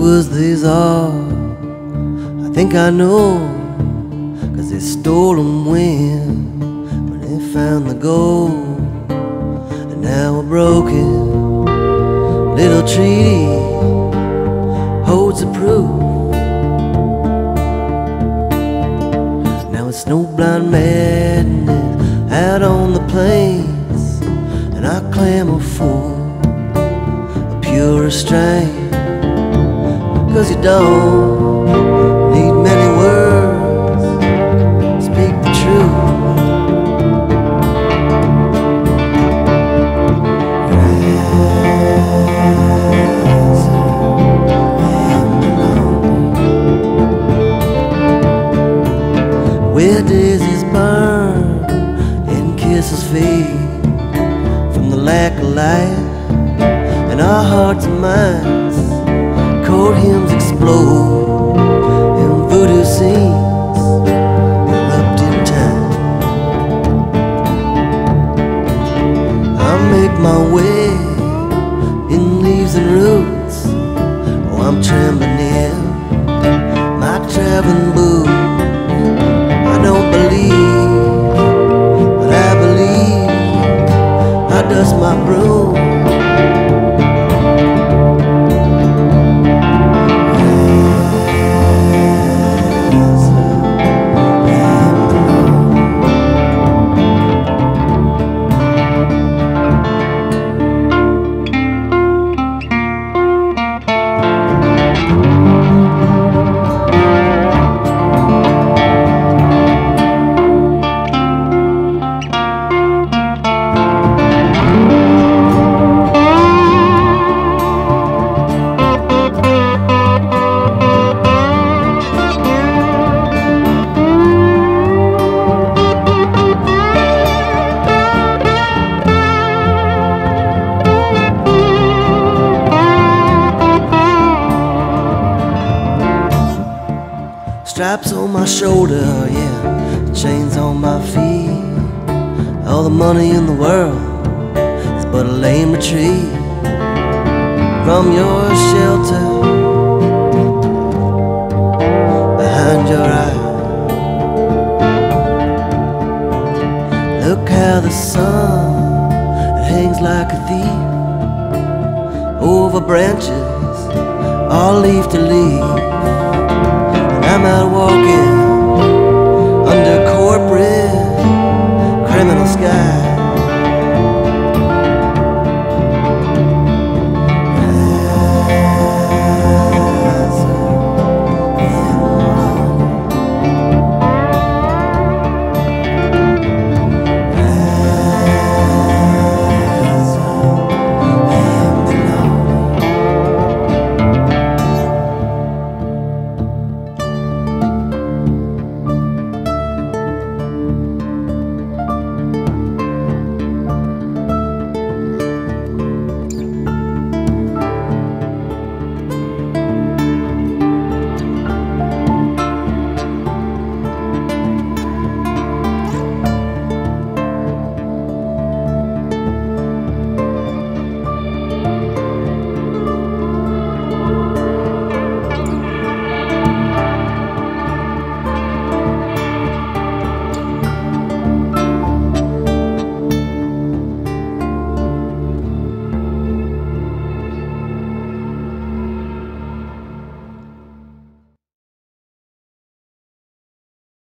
was these all? I think I know, 'cause they stole them when they found the gold. And now a broken little treaty holds the proof. Now it's snowblind madness out on the plains, and I clamor for a purer strain. 'Cause you don't need many words to speak the truth. Rise and be lonely, where daisies burn and kisses fade from the lack of light, and our hearts and minds old hymns explode and voodoo scenes erupt in time. I make my way in leaves and roots. Oh, I'm trembling in my traveling boots. I don't believe, but I believe. I dust my broom. Straps on my shoulder, yeah, chains on my feet. All the money in the world is but a lame retreat from your shelter, behind your eye. Look how the sun, it hangs like a thief over branches, all leaf to leaf. I'm out walking.